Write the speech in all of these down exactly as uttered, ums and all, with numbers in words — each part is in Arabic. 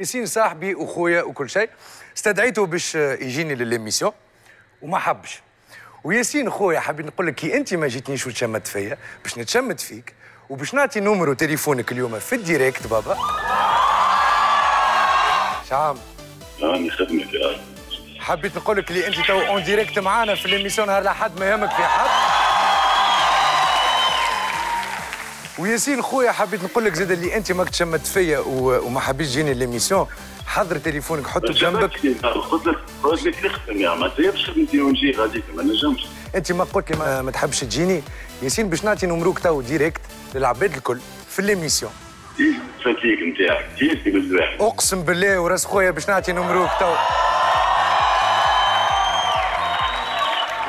ياسين صاحبي وخويا وكل شيء، استدعيته باش يجيني للميسيون وما حبش. وياسين خويا حابين نقول لك كي انت ما جيتنيش وتشمت فيا باش نتشمت فيك وباش نعطي نمرو تليفونك اليوم في الديريكت بابا. شعام؟ نعم يخدمك يا حبيت نقول لك اللي انت تو اون ديريكت معانا في الميسيون نهار الأحد ما يهمك في حد. وياسين خويا حبيت نقول لك زاد اللي انت ماك تشمت فيا وما حبيتش تجيني ليميسيون، حضر تليفونك حطه بجنبك. قلت لك قلت لك نخدم يا ما تجيبش خدمتي ونجي غاديك ما نجمش. انت ما قلت لي ما, ما تحبش تجيني ياسين باش نعطي نمروك تو ديريكت للعباد الكل في ليميسيون. تيجي الفتيك نتاعك تيجي بالواحد. اقسم بالله وراس خويا باش نعطي نمروك تو.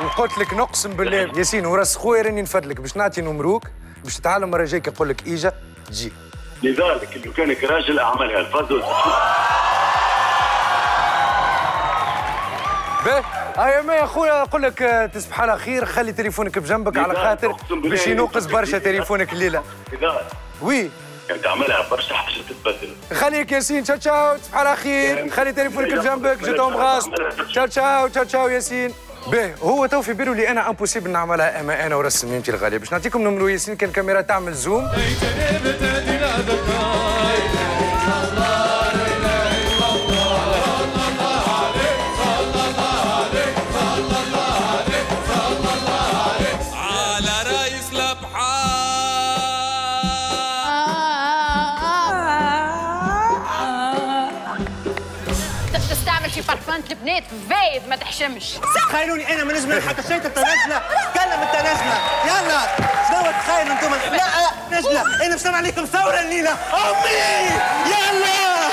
وقلت لك نقسم بالله ياسين وراس خويا راني نفدلك باش نعطي نمروك باش تتعلم مرة جاية يقول لك إيجا تجي. لذلك لو كانك راجل أعملها الفضل. باهي أيا ما يا خويا نقول لك تصبح على خير، خلي تليفونك بجنبك على خاطر باش ينقص برشا تليفونك الليلة. لذلك وي كان تعملها برشا حاجة تتبدل. خليك ياسين تشاو تشاو تصبح على خير، خلي تليفونك بجنبك جيتهم غاصب تشاو تشاو تشاو تشاو ياسين. باهي هو تو في بالو اللي انا امبوسيبل نعملها اما انا ورسميمتي الغاليه باش نعطيكم نمرو ياسين كان الكاميرا تعمل زوم. البنات فايد ما تحشمش. تخيلوني انا ما نجمش حتى شيء التنازله، كلم التنازله، يلا شنو تخيلوا انتم؟ لا نجله، انا بصنع عليكم ثوره الليله، امي يلا.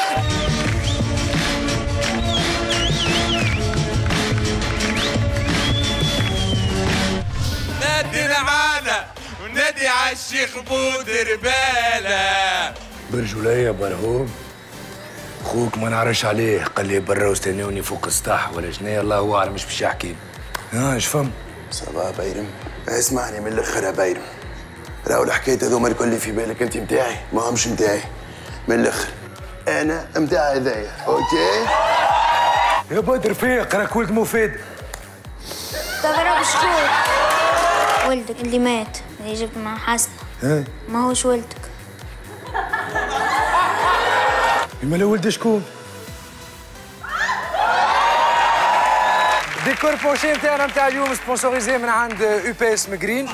نادي معانا ونادي على الشيخ بودر باله. برجوليه برهوم. خوك ما نعرفش عليه، قال لي برا واستناوني فوق السطح ولا شنايا الله اعلم مش باش يحكي. ها اش فهم؟ صباح بايرم، اسمعني من الاخر يا بايرم. راهو الحكايات هذوما الكل اللي في بالك انت متاعي، ماهمش متاعي. من الاخر، أنا متاع هذايا، أوكي؟ يا بدر فيق راك ولد مفيد. تغرب شكون؟ ولدك اللي مات، اللي جبت مع حسن. ها؟ ماهوش ولدك. ما لا ولد شكون؟ ديكور بوشي نتاعنا نتاع اليوم سبونسوريزي من عند يو بي اس مجرين.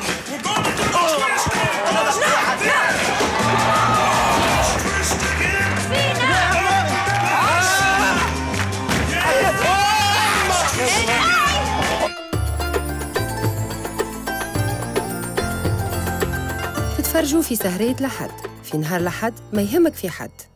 تتفرجوا في سهرية لحد، في نهار لحد ما يهمك في حد.